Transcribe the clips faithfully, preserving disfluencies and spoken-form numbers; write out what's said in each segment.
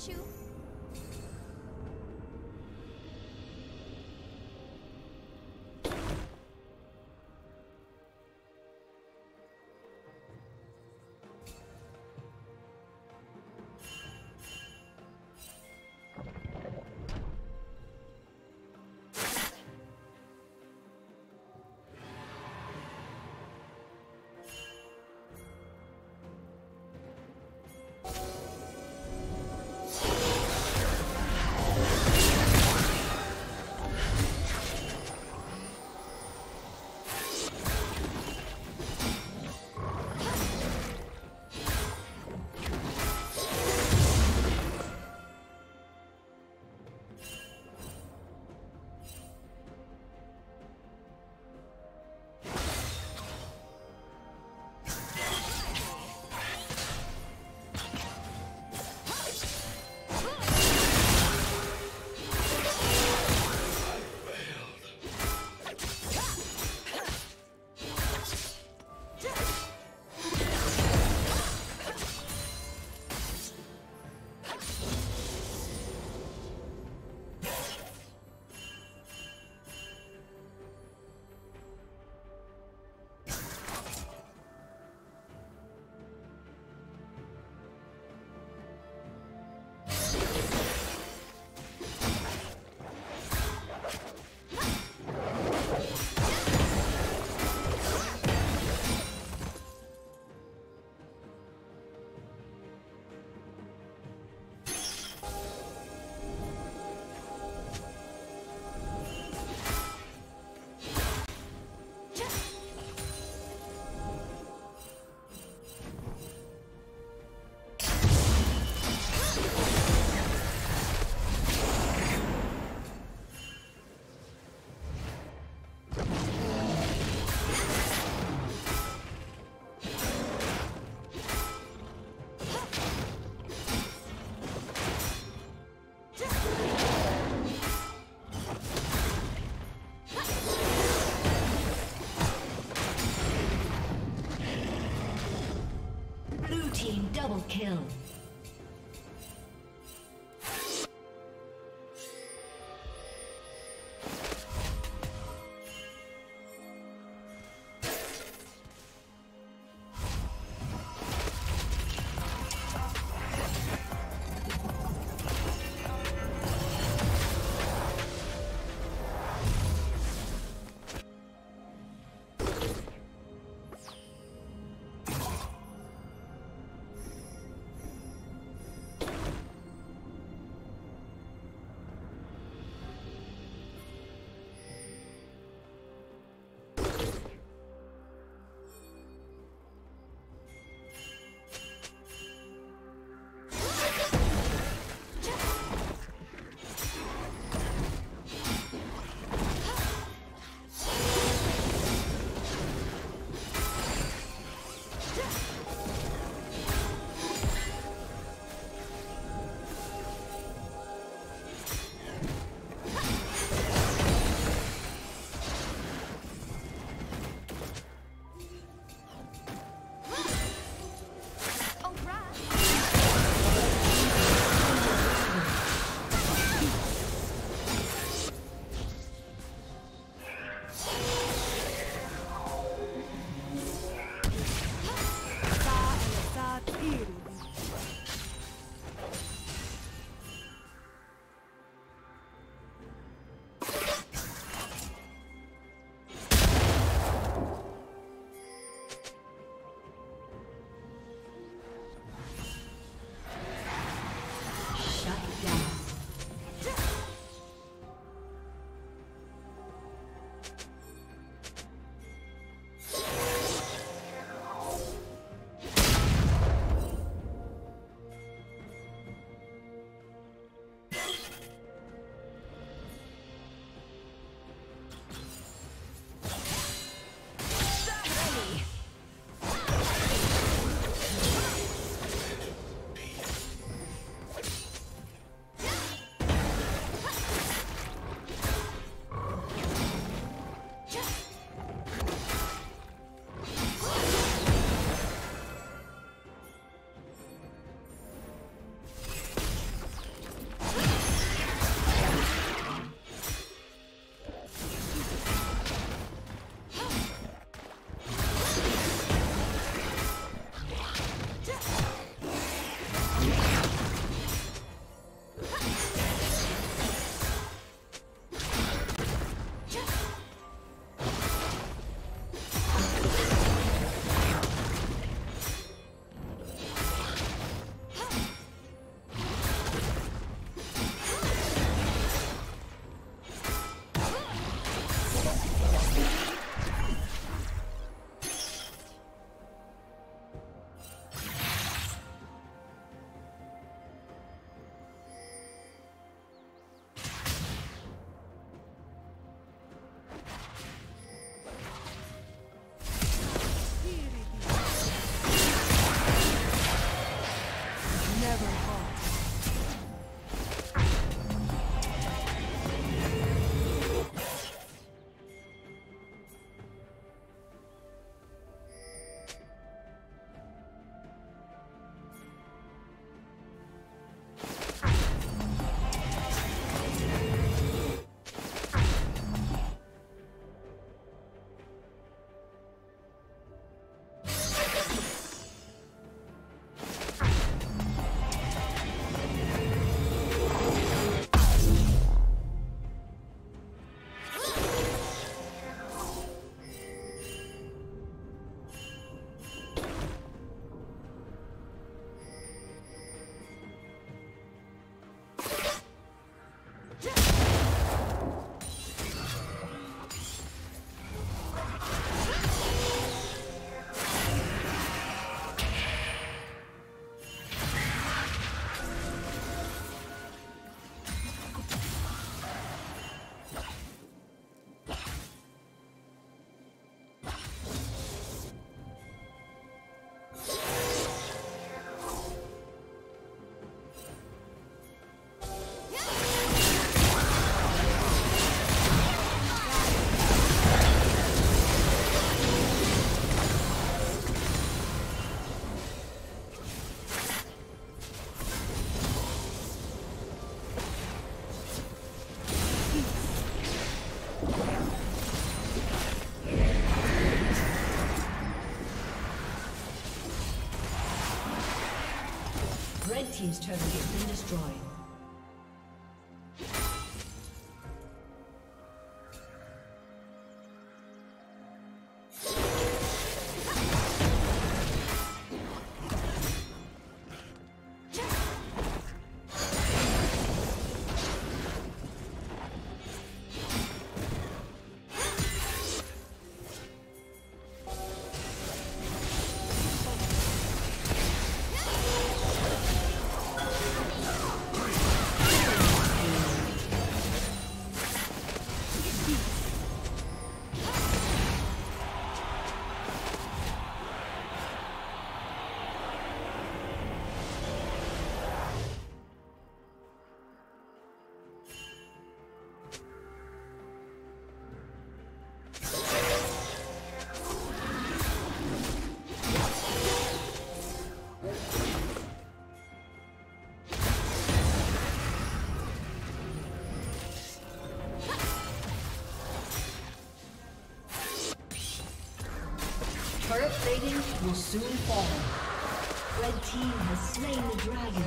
at you. Double kill. team's turret has been destroyed. Turret plating will soon fall. Red team has slain the dragon.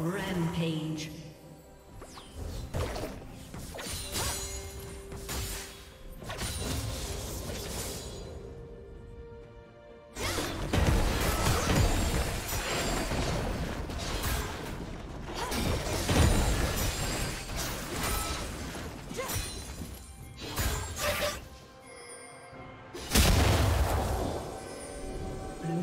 Rampage. Blue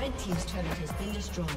Red team's turret has been destroyed.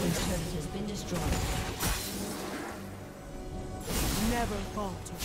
Team's turret has been destroyed. Never falter.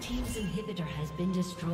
Team's inhibitor has been destroyed.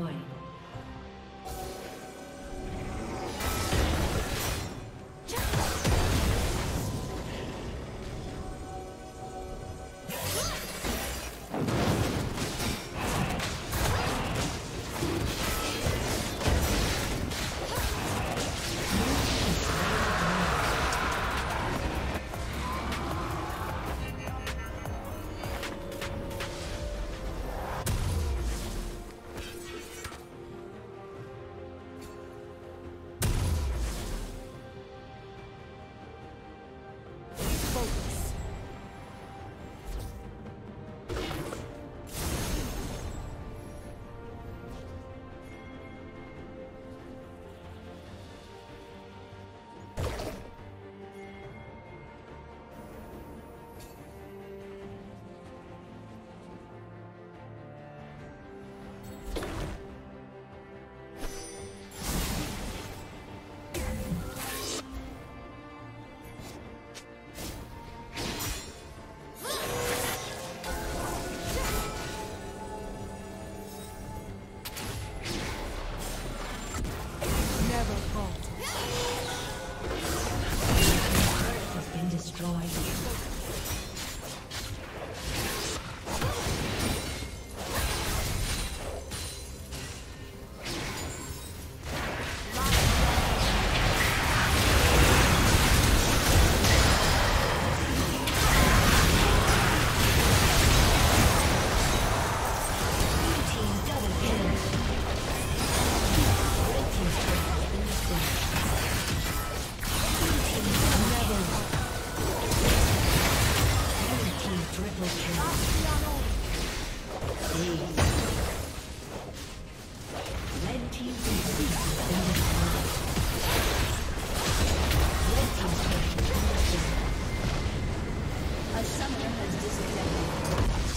Destroyed. Summoner has disconnected.